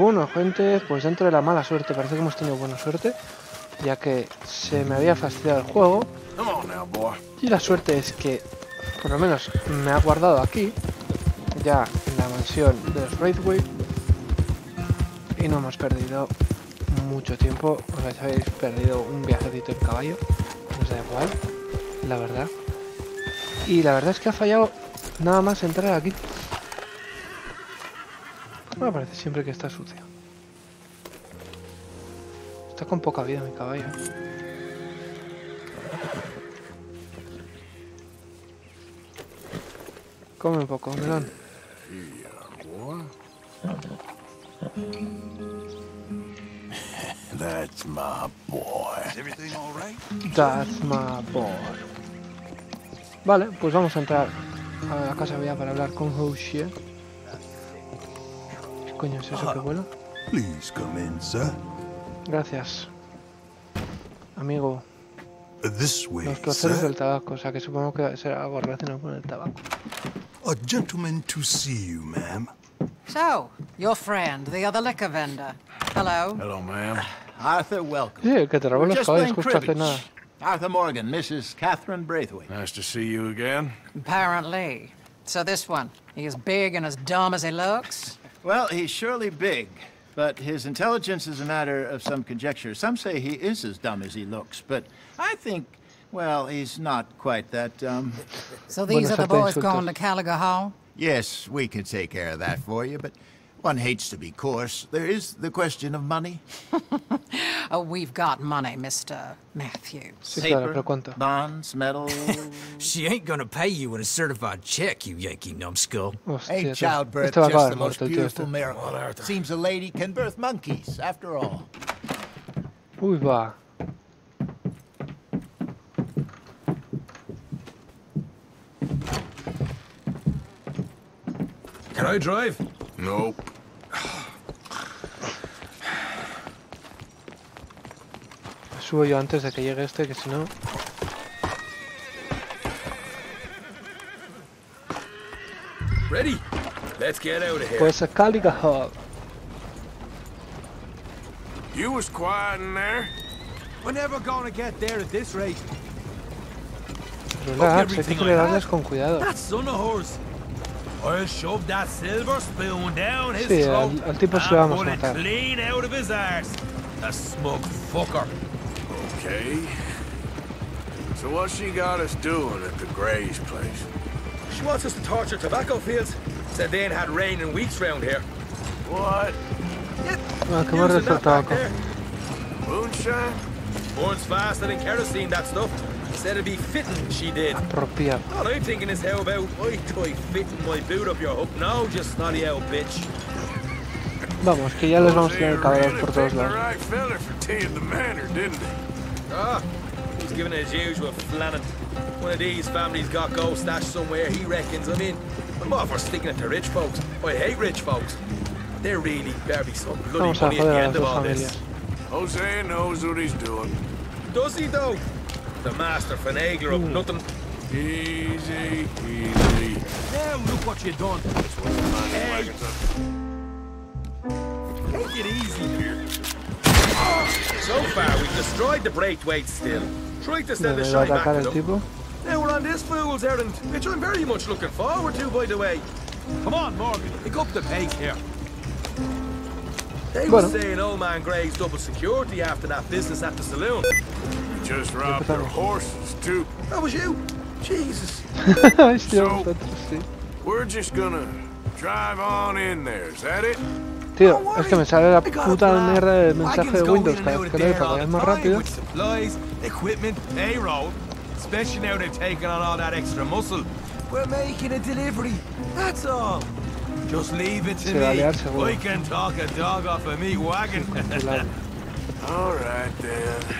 Bueno, gente, pues dentro de la mala suerte, parece que hemos tenido buena suerte, ya que se me había fastidiado el juego. Y la suerte es que, por lo menos, me ha guardado aquí, ya en la mansión de Braithwaite, y no hemos perdido mucho tiempo. Os sea, habéis perdido un viajecito en caballo, no sé igual, la verdad. Y la verdad es que ha fallado nada más entrar aquí. Me parece siempre que está sucio. Está con poca vida mi caballo. Come un poco, melón. That's my boy. That's my boy. Vale, pues vamos a entrar a la casa vieja para hablar con Hamish. ¿Qué coño es eso que vuela? Gracias, amigo. Los placeres del tabaco, o sea que supongo que será algo relacionado con el tabaco. A gentleman to see you, ma'am. So, your friend, the other liquor vendor. Hello. Hello, ma'am. Arthur, welcome. Sí, que te robó los caballos justo hace nada. Arthur Morgan, Mrs. Catherine Braithwaite. Nice to see you again. Apparently. So this one, he is big and as dumb as he looks. Well, he's surely big, but his intelligence is a matter of some conjecture. Some say he is as dumb as he looks, but I think, well, he's not quite that dumb. So these are the boys going to Gallagher Hall? Yes, we can take care of that for you, but one hates to be coarse. There is the question of money. Oh, we've got money, Mr. Matthews. Paper, bonds, metal... She ain't gonna pay you in a certified check, you Yankee numbskull. Ain't childbirth just the most beautiful miracle on earth? Seems a lady can birth monkeys, after all. Uy, va. Can I drive? No. Subo yo antes de que llegue este, que si no... Pues a Gallagher Hall. You was quiet in there. We're never gonna get there at this rate. Relax, hay que cuidarles con cuidado. I'll shove that silver spoon down his throat. Sí, al tipo se lo vamos a matar. Clean out of his arse. A smug fucker. Okay. So what she got us doing at the Greys place? She wants us to torture tobacco fields. Said they ain't had rain in weeks round here. What? Moonshine? Burns faster than kerosene, that stuff. Said it'd be fitting she did. Apropiado. All I'm thinking is how about I try fitting my boot up your hook now, just snotty old bitch. Vamos, que ya les vamos a tener caballos por todos lados. Ah, he's giving it his usual flanning. One of these families got gold stashed somewhere, he reckons I'm in. I'm all for sticking it to rich folks. I hate rich folks. They're really barely some bloody money at the end of all this. Jose knows what he's doing. Does he though? The master finagler of nothing. Easy, easy. Now look what you done. Hey. Take it easy here. So far we've destroyed the Braithwaite still. Tried to send the shy back to them. Now we're on this fool's errand, which I'm very much looking forward to, by the way. Come on, Morgan, pick up the pace here. They were saying old man Gray's double security after that business at the saloon. Just robbed their horses too. That was you. Jesus. So, we're just gonna drive on in there. Is that it? Tío, es que me sale la puta mierda de mensaje de Windows cada vez que leo para ir más rápido. Supplies, equipment, payroll. Especially now they've taken on all that extra muscle. We're making a delivery. That's all. Just leave it to me. We can talk a dog off a meat wagon. All right then.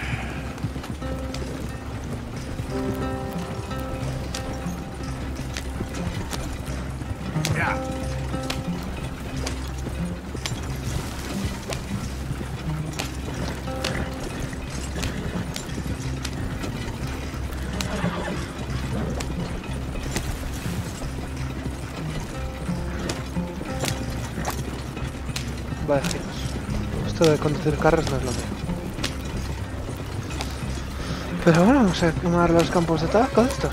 Vale, chicos. esto de conducir carros no es lo mío. Pero bueno, vamos a quemar los campos de tabaco de estos.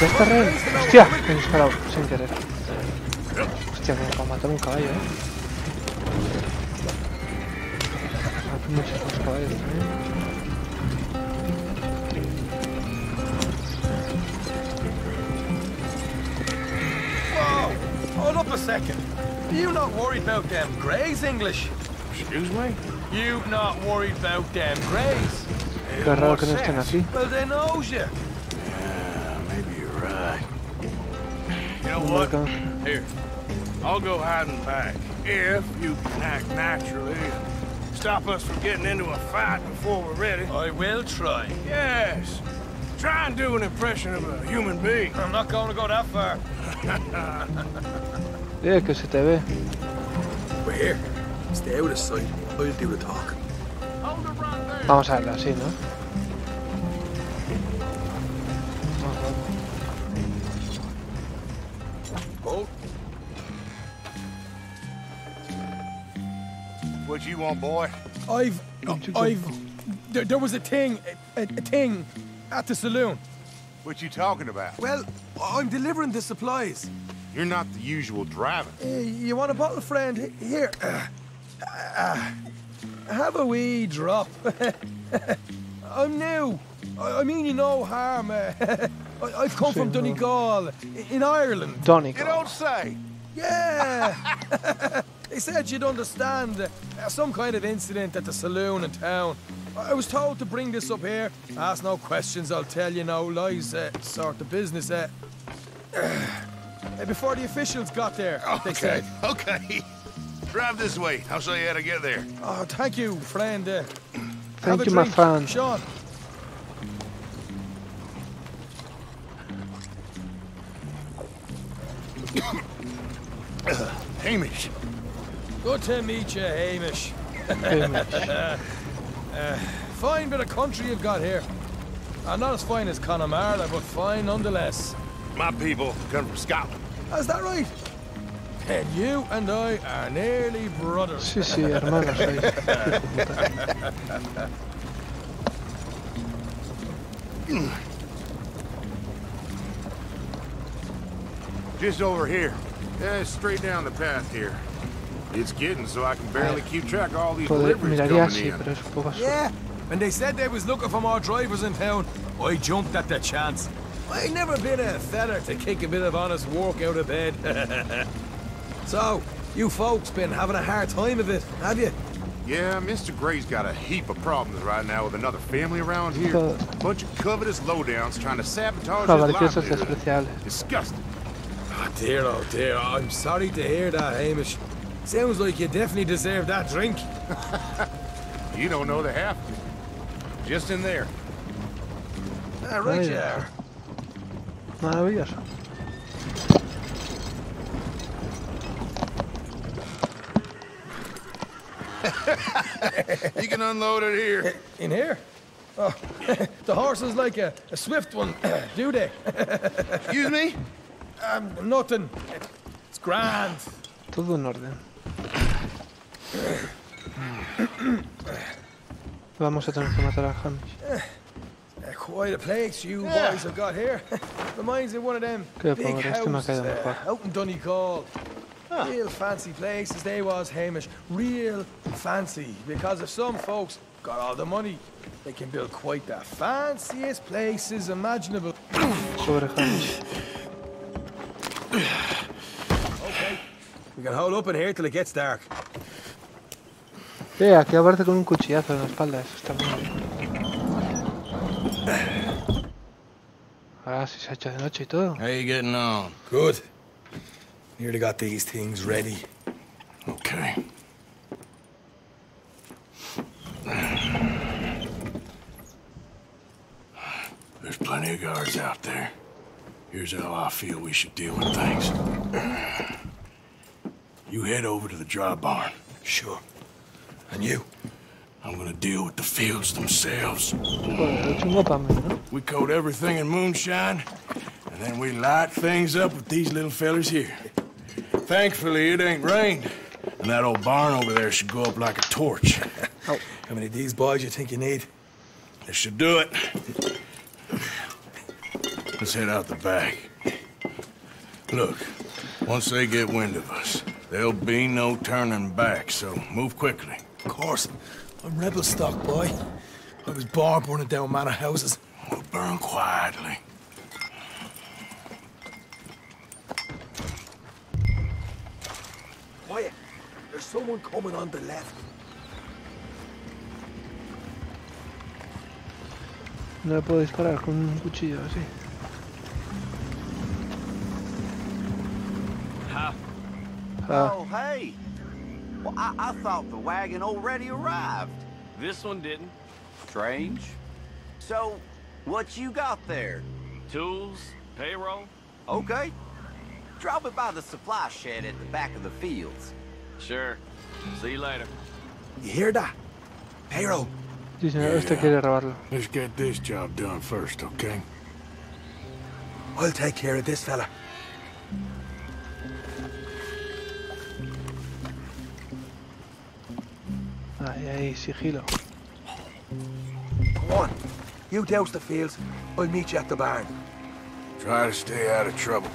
Ya está re... ¡Hostia! Me he disparado sin querer. Hostia, me acabo de matar un caballo, Hay muchos más caballos también. Hold up a second. Are you not worried about them Greys, English? Excuse me? You not worried about them Greys? Well, they know you. Yeah, maybe you're right. You know what? Here, I'll go hiding back. If you can act naturally and stop us from getting into a fight before we're ready. I will try. Yes. Try and do an impression of a human being. I'm not going to go that far. Yeah, que se te ve. We're here. Stay out of sight. I'll do the talk. Vamos a verlo así, ¿no? Oh. What you want, boy? There was a thing. At the saloon. What you talking about? Well, I'm delivering the supplies. You're not the usual driver. You want a bottle, friend? Here. Have a wee drop. I'm new. I mean you no harm. I've come from Donegal, in Ireland. Donegal. You don't say. Yeah. They said you'd understand some kind of incident at the saloon in town. I was told to bring this up here. Ask no questions, I'll tell you no lies. Sort of business. Before the officials got there, they said. Okay. Drive this way. I'll show you how to get there. Oh, thank you, friend. Thank you, my friend. Sean. Hamish. Good to meet you, Hamish. Hamish. Fine bit of country you've got here. Not as fine as Connemara, but fine nonetheless. My people come from Scotland. Is that right? And you and I are nearly brothers. Sí, sí, hermanos. Just over here. Yeah, straight down the path here. It's getting so I can barely keep track of all these deliveries coming in. Yeah, when they said they was looking for more drivers in town, I jumped at the chance. I never been a feller to kick a bit of honest work out of bed. So, you folks been having a hard time of it, have you? Yeah, Mr. Gray's got a heap of problems right now with another family around here. A bunch of covetous lowdowns trying to sabotage his livelihood. Disgusting. Oh dear, I'm sorry to hear that, Hamish. Sounds like you definitely deserve that drink. You don't know the half. Just in there. Right there. Maravilloso. You can unload it here. In here? Oh, the horse is like a swift one, do they? Excuse me? Nothing. It's grand. Todo en orden. Vamos a tener que matar a Hamish. Quite a place you boys have got here. Reminds me of one of them big houses out in Donegal. Real fancy places they was, Hamish. Real fancy. Because if some folks got all the money, they can build quite the fanciest places imaginable. Sobre Hamish. Okay, we can hold up in here till it gets dark. Aquí aparte con un cuchillazo en la espalda, eso está muy bien. Ahora sí se ha hecho de noche y todo. How you getting on? Good. Nearly got these things ready. Okay. There's plenty of guards out there. Here's how I feel we should deal with things. You head over to the dry barn. Sure. And you? I'm gonna deal with the fields themselves. We coat everything in moonshine, and then we light things up with these little fellas here. Thankfully, it ain't rained, And that old barn over there should go up like a torch. Oh. How many of these boys you think you need? They should do it. Let's head out the back. Look, once they get wind of us, there'll be no turning back, so move quickly. Of course. I'm rebel stock, boy. I was born burning down manor houses. We'll burn quietly. Quiet. There's someone coming on the left. No puedo disparar con un cuchillo así. Ha. Ha. Oh, hey. Well, I thought the wagon already arrived. This one didn't. Strange. So, what you got there? Tools, payroll. Okay. Drop it by the supply shed at the back of the fields. Sure. See you later. You hear that? Payroll. Yeah. Let's get this job done first, okay? I'll take care of this fella. Ahí, sigilo. Come on. You douse the fields. I'll meet you at the barn. Try to stay out of trouble.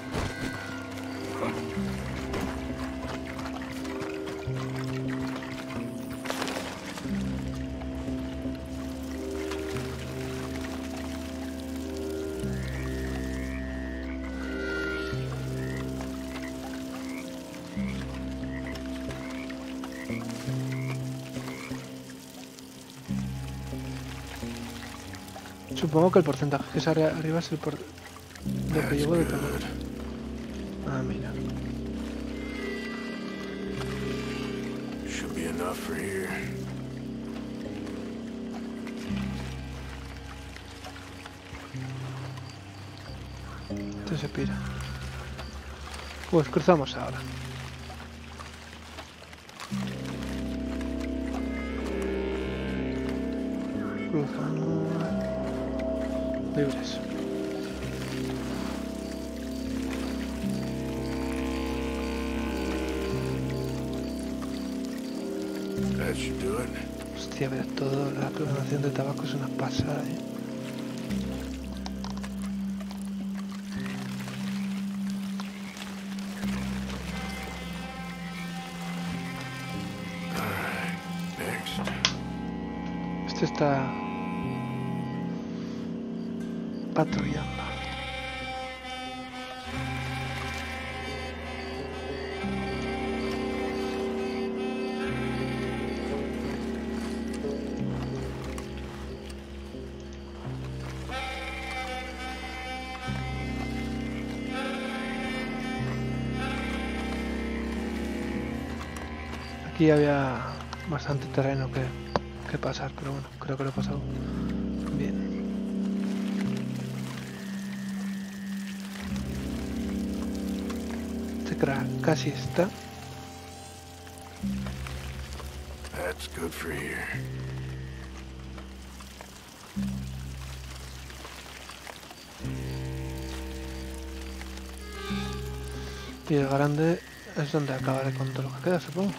Supongo que el porcentaje que sale arriba es el por... lo que llevo de tomar. Ah, mira. Should be enough for here. Esto se pira. Pues cruzamos ahora. Cruzamos... libres. Hostia, ver toda la clonación de tabaco es una pasada, eh. Este está... patrullando. Aquí había bastante terreno que pasar, pero bueno, creo que lo he pasado bien. Casi está. That's good for here. Y el grande es donde acabaré con todo lo que queda, supongo.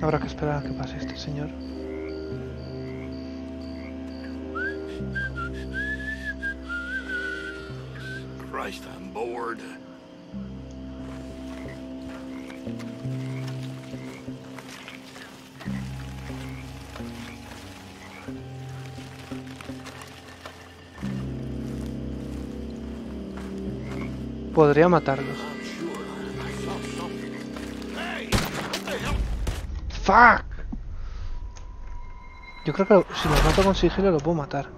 Habrá que esperar a que pase este señor. Christ, I'm bored. Podría matarlos. ¡Fuck! Yo creo que si los mato con sigilo lo puedo matar.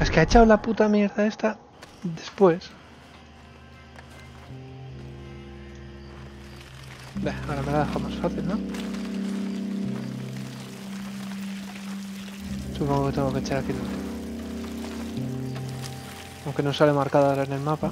Es que ha echado la puta mierda esta después. Ahora me la dejo más fácil, ¿no? Supongo que tengo que echar aquí. Aunque no sale marcada ahora en el mapa.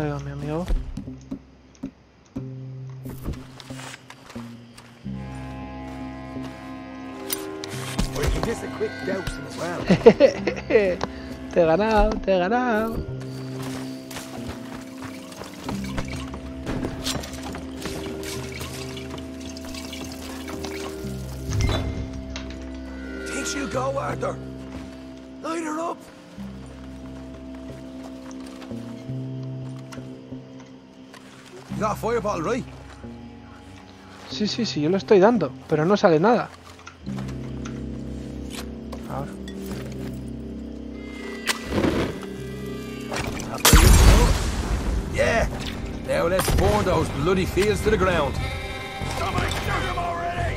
Ahí va mi amigo. Te he ganado, te he ganado. Takes you go, Arthur. Light her up. You got a fireball, right? Sí, sí, sí, yo lo estoy dando, pero no sale nada. Ahora. Yeah. Now let's burn those bloody fields to the ground. Somebody shoot him already!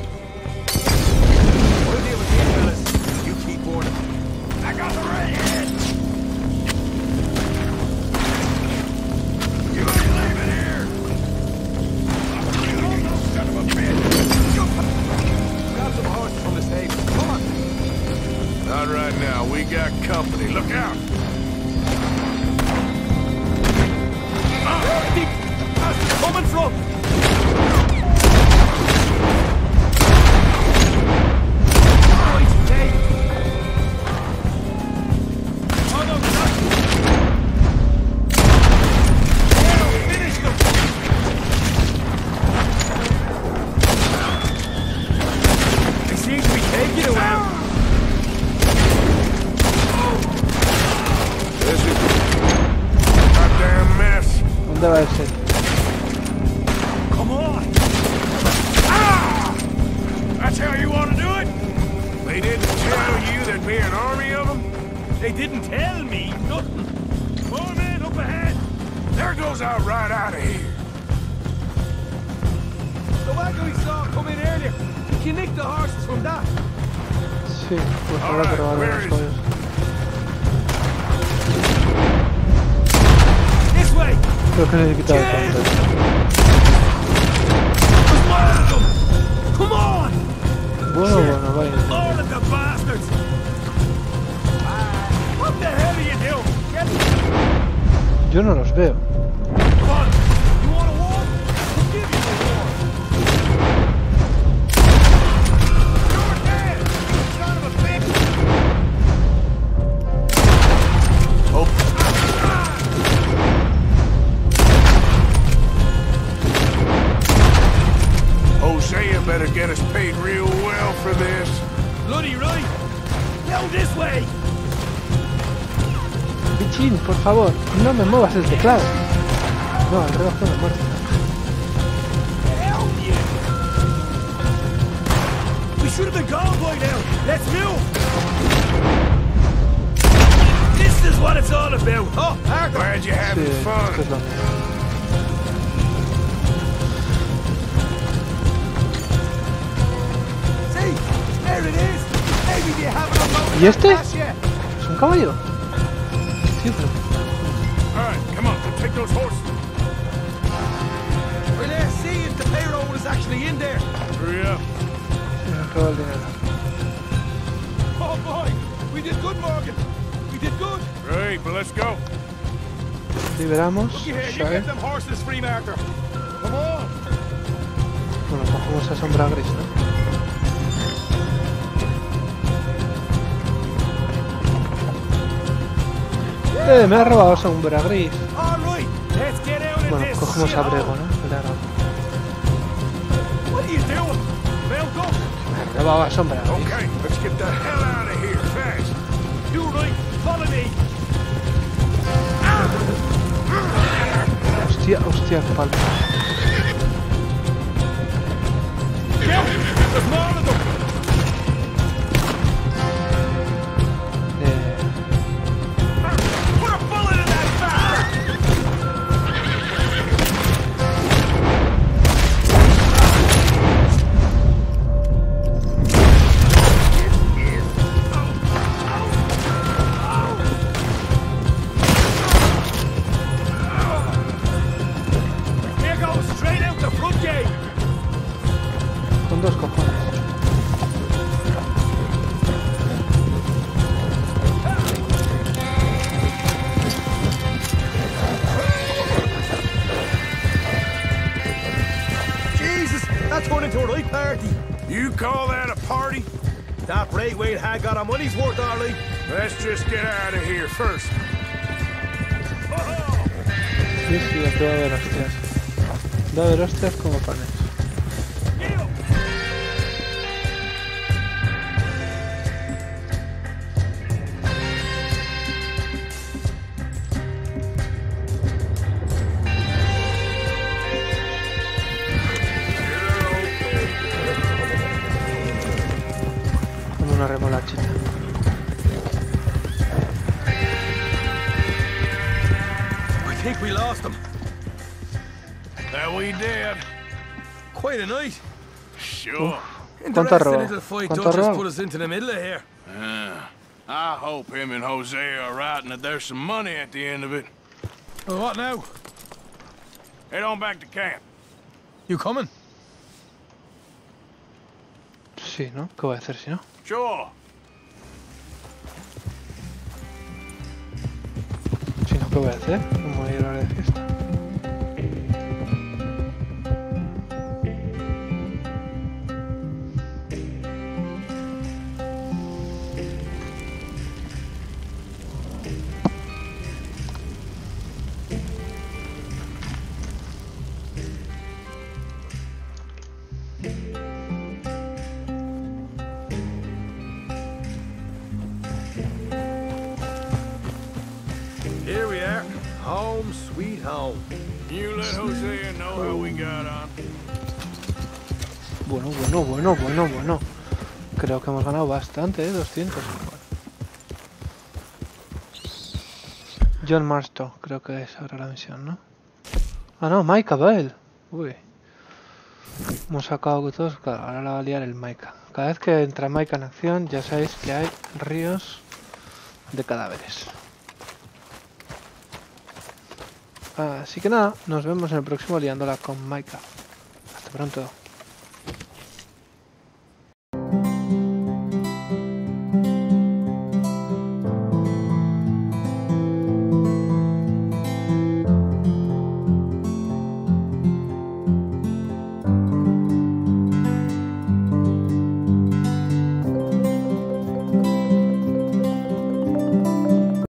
We'll deal with the ambulance. You keep burning. I got the red head. Not right now, we got company. Look out! Where's he coming from? Right, Dave! On the right! Finish them! It seems we take it away! Come on! Ah! That's how you want to do it? They didn't tell you there'd be an army of them? They didn't tell me nothing. Come on, man, up ahead. There goes our right out of here. The wagon we saw come in earlier. You can nick the horses from that. Sí, pues ahora probar las cosas. Creo que no he quitado tanto. Bueno, vaya. Yo no los veo. Get us paid real well for this. Bloody right! Now this way! Pichín, por favor, no me muevas el teclado. No, el reloj no me muerde. Help you! We should have been gone by now. Let's move! This is what it's all about, huh? I'm glad you're having fun. ¿Y este? ¿Es un caballo? Sí, pero... Se me acaba el dinero. Oh boy, we did good, Morgan. We did good. Right, but let's go. Liberamos. Bueno, cogemos a sombra gris, ¿no? Me ha robado sombra gris. Bueno, cogemos a Brego, ¿no? Claro. Me ha robado a sombra gris. Hostia, hostia, qué falta. That's your right party. You call that a party? That Braithwaite had got our money's worth, Arlie. Let's just get out of here first. Oh! Sí, aquí va a haber hostias. Va a haber hostias como panes. Sure. The rest of the little fight put us into the middle of here. I hope him and Jose are right and that there's some money at the end of it. Well, what now? Head on back to camp. You coming? Sí, ¿no? ¿Qué voy a hacer si no? Sure. Si no, ¿qué voy a hacer? Me voy a ir a la de fiesta. Bueno. Creo que hemos ganado bastante, 200. John Marston, creo que es ahora la misión, ¿no? Ah, no, Micah, va él. Uy. Hemos sacado todos. Claro, ahora la va a liar el Micah. Cada vez que entra Micah en acción, ya sabéis que hay ríos de cadáveres. Así que nada, nos vemos en el próximo liándola con Micah. Hasta pronto.